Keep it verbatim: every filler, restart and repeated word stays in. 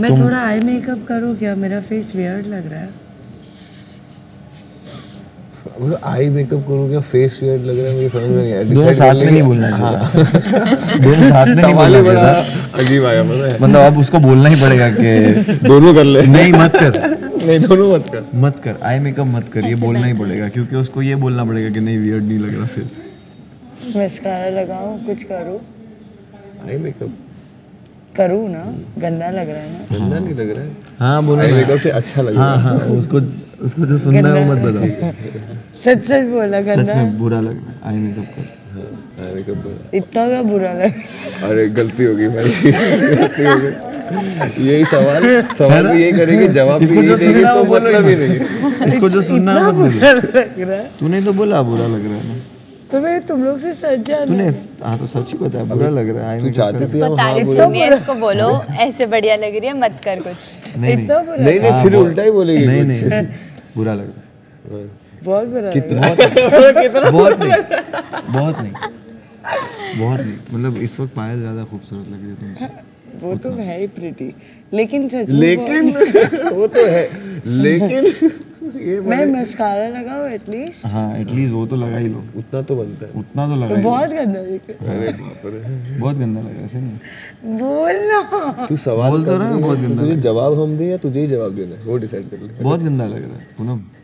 मैं तुम... थोड़ा आई मेकअप करूँ क्या? मेरा फेस वियर्ड लग रहा है। आई मेकअप करूँ क्या? फेस वियर्ड लग रहा है, मुझे समझ में नहीं आया। दोनों साथ में नहीं बोलना चाहिए। दोनों साथ में नहीं बोलना चाहिए। अजीब आया पता है। मतलब अब उसको बोलना ही पड़ेगा कि दोनों कर ले। नहीं मत कर। नहीं दोनों मत कर। मत कर आई मेकअप मत कर, ये बोलना ही पड़ेगा क्योंकि उसको ये बोलना पड़ेगा कि नहीं वियर्ड नहीं लग रहा फेस। मस्कारा लगाऊं, कुछ करूँ? आई मेकअप करूँ ना, गंदा लग रहा है ना। गंदा नहीं लग रहा है। हाँ बोलो। आई मेकअप से अच्छा लग रहा है। हाँ हाँ उसको उसको जो सुनना है वो मत बताओ। सच सच बोला गंदा। सच में बुरा लग रहा है। आई मेकअप कर। हाँ आई मेकअप कर। इतना क्या बुरा लग? अरे गलती होगी भाई, गलती होगी। यही सवाल सवाल भी यही करेंगे, जवाब इसको जो सुनना वो बोलो भी नहीं। इसको जो सुनना मत बोलो। तूने तो बोला बुरा लग रहा है। तो मैं तुम लोग से सच जाना। तूने हाँ तो सच ही बताया, बुरा लग रहा है। तू चाहती थी हम हाँ बोलो। इसको बोलो ऐसे बढ़िया लग रही है, मत कर कुछ। नहीं नहीं नहीं फिर उल्टा ही बोलेगी। नहीं नहीं बुरा लग रहा है। बहुत बुरा। कितना कितना? बहुत नहीं बहुत नहीं बहुत नहीं। मतलब इस वक्त पायल ज़्यादा खूबसूरत लग रही है तुमसे। वो तो है ही प्रिटी, लेकिन सच लेकिन वो तो है लेकिन ये मैं मस्कारा लगाऊं एटलीस्ट। हाँ एटलीस्ट वो तो लगा ही लो, उतना तो बनता है। उतना तो लगा। बहुत गंदा है, बहुत गंदा लग रहा है। बोल ना तू सवाल बोल तो रहा है। बहुत गंदा। तुझे जवाब हम दें या तुझे ही जवाब देना है वो डिसाइड कर ले। बहुत गंदा लग रहा है पूनम।